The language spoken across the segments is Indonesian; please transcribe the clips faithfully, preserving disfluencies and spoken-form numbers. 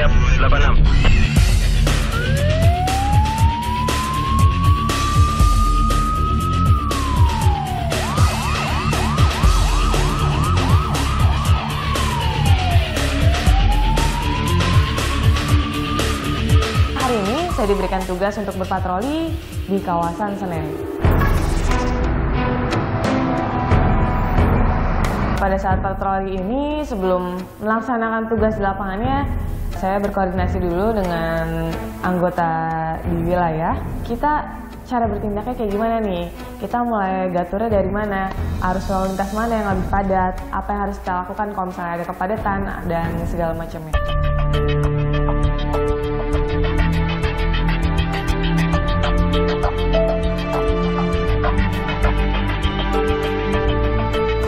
siap delapan enam. Saya diberikan tugas untuk berpatroli di kawasan Senen. Pada saat patroli ini, sebelum melaksanakan tugas di lapangannya, saya berkoordinasi dulu dengan anggota di wilayah. Kita cara bertindaknya kayak gimana nih? Kita mulai gaturnya dari mana? Arus lalu lintas mana yang lebih padat? Apa yang harus kita lakukan kalau misalnya ada kepadatan dan segala macamnya.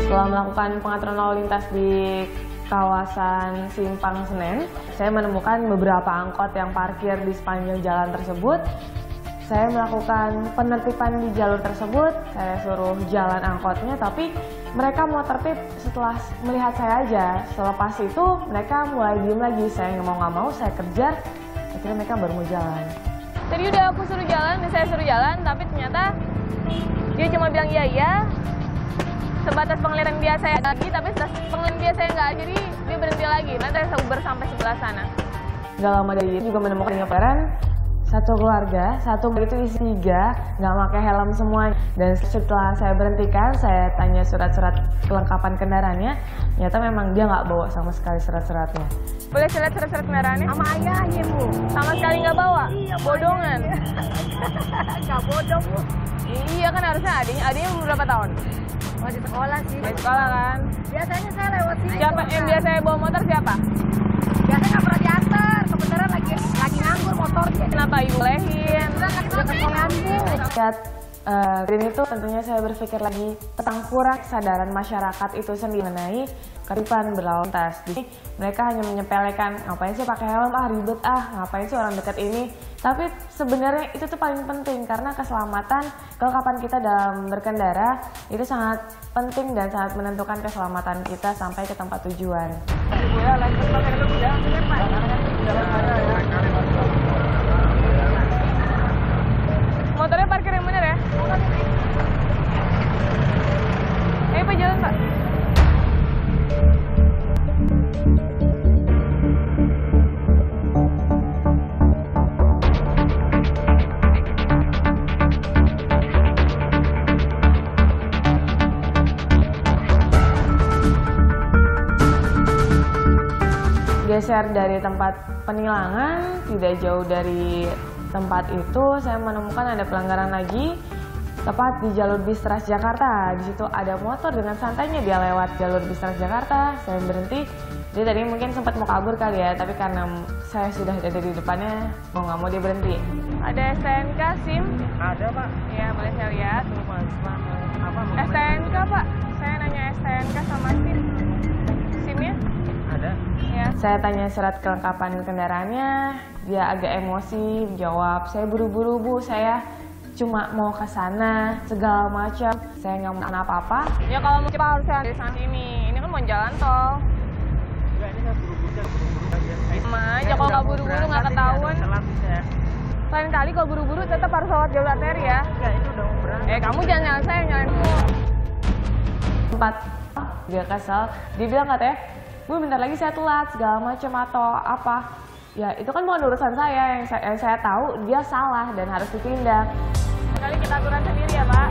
Setelah melakukan pengaturan lalu lintas di kawasan Simpang Senen, saya menemukan beberapa angkot yang parkir di sepanjang jalan tersebut. Saya melakukan penertiban di jalur tersebut, saya suruh jalan angkotnya, tapi mereka mau tertib setelah melihat saya aja. Selepas itu mereka mulai diem lagi, saya mau nggak mau, saya kejar, akhirnya mereka baru mau jalan. Tadi udah aku suruh jalan, saya suruh jalan, tapi ternyata dia cuma bilang iya iya. Sebatas penglihatan biasa saya lagi, tapi sebatas penglihatan biasa saya nggak, jadi dia berhenti lagi. Nanti saya uber sampai sebelah sana. Nggak lama dari itu juga menemukan pengeperan satu keluarga, satu begitu isi tiga, nggak pakai helm semua. Dan setelah saya berhentikan, saya tanya surat-surat kelengkapan kendaraannya, ternyata memang dia nggak bawa sama sekali surat-suratnya. Boleh lihat surat-surat kendaraannya? Sama ayahnya, Bu. Sama sekali nggak bawa? Iya, bodongan. Nggak bodong, Bu. Iya, kan harusnya adiknya, adiknya beberapa tahun? Oh, di sekolah sih. Di sekolah kan? Biasanya saya lewat sini. Siapa yang biasanya bawa motor siapa? Biasanya nggak pernah diantar, kebetulan lagi lagi nganggur motornya. Kenapa ibu lehin? Udah kekolan, Bu. Lihat uh, green itu tentunya saya berpikir lagi tentang kurang kesadaran masyarakat itu sendiri mengenai ketertiban berlalu lintas. Jadi mereka hanya menyepelekan, ngapain sih pakai helm, ah ribet ah, ngapain sih orang dekat ini. Tapi sebenarnya itu tuh paling penting, karena keselamatan, kelengkapan kita dalam berkendara itu sangat penting dan sangat menentukan keselamatan kita sampai ke tempat tujuan. Motornya parkir yang benar ya? Eh, Pak, jalan, Pak. Geser dari tempat penilangan, tidak jauh dari tempat itu saya menemukan ada pelanggaran lagi tepat di jalur bis Transjakarta. Di situ ada motor dengan santainya dia lewat jalur bis Transjakarta, saya berhenti. Dia tadi mungkin sempat mau kabur kali ya, tapi karena saya sudah ada di depannya, mau nggak mau dia berhenti. Ada S T N K, SIM? Ada, Pak. Iya, boleh saya lihat. S T N K, Pak. Saya nanya S T N K sama SIM. SIM-nya? Ada. Saya tanya surat kelengkapan kendaraannya, dia agak emosi, jawab, saya buru-buru Bu, saya cuma mau ke sana, segala macam, saya nggak mau apa-apa. Ya kalau mau cepat harus dari sana ini, ini kan mau jalan tol. Enggak, ini saya buru-buru, buru-buru aja. Sama aja, kalau nggak buru-buru nggak ketahuan. Lain kali kalau buru-buru tetap harus lewat jalur arteri ya. Enggak, itu udah mau berangkat. Eh kamu jangan nyalain saya, nyalain Bu. Empat, dia kesel, dia bilang katanya, Bu, bentar lagi saya telat, segala macam atau apa. Ya, itu kan bukan urusan saya, yang saya, yang saya tahu dia salah dan harus ditindak. Sekali kita aturan sendiri ya, Pak.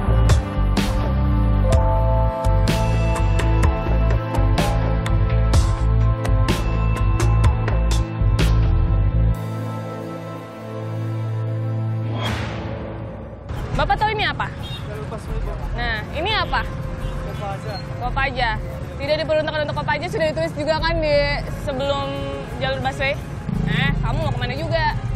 Bapak tahu ini apa? Jalur busway, Bapak. Nah, ini apa? Kopaja. Kopaja. Tidak diperuntukkan untuk Kopaja, sudah ditulis juga kan di sebelum jalur busway. Nah, kamu mau kemana juga?